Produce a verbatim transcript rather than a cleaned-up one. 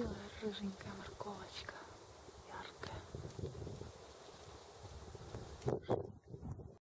красивая рыженькая морковочка.